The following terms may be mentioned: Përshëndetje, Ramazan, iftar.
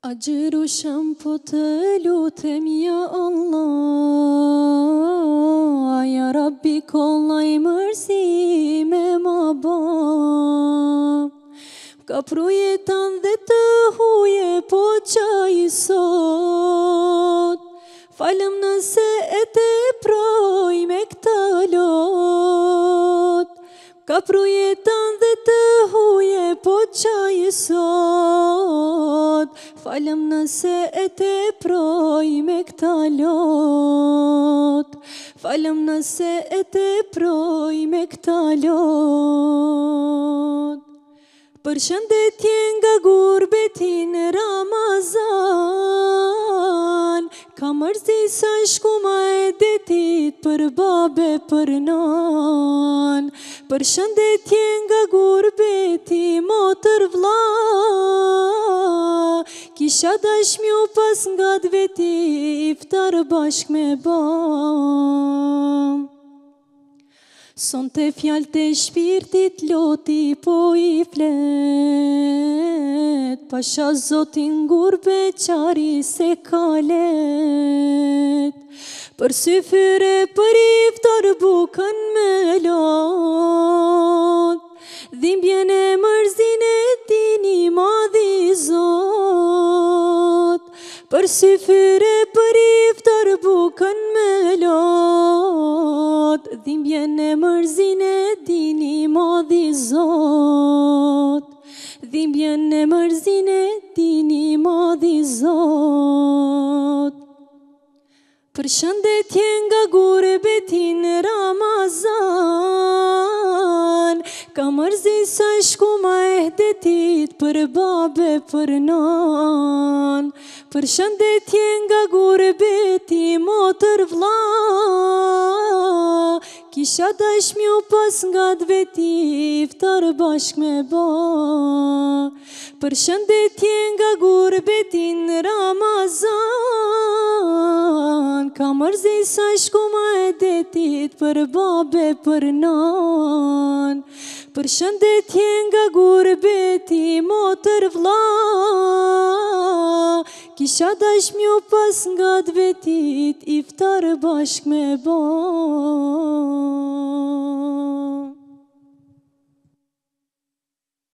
Agjërushëm po të lutem ja Allah, ja Rabbi kollaj mërzime ma ba. Ka pru jetan dhe të huje po qaj sot, falem nëse e te proj me këta lot. Ka pru jetan dhe të huje po qaj sot, falem nëse e te proj me këta lot. Falem nëse e te proj me këta lot. Përshëndetje nga kurbeti në Ramazan, ka mërzi sa shkuma e detit për babe për nan. Përshëndetje nga kurbeti motër vlla, kisha dash mjo pas nga dveti iftar bashk me ba. Son të fjallë të shpirtit loti po i flet, pasha zotin gurbe qari se kalet. Për syfyre për iftar bukën me lot, dhimbjen e mërzin e dini madhi zot. Për syfyre për iftar bukën me lot, dhimbjen e mërzin e dini madhi zot. Dhimbjen e mërzin e dini madhi zot. Përshëndetje nga kurbeti në Ramazan, ka mërzi sa shkuma e detit për babe për nan. Përshëndetje nga kurbeti motër vlla, kisha dash mjo pas nga dveti iftar bashk me ba. Përshëndetje nga kurbeti në Ramazan, ka mërzi sa shkuma e detit për babe për nan. Përshëndetje nga kurbeti motër vlla, kisha dash mjo pas nga dvetit iftar bashk me ba.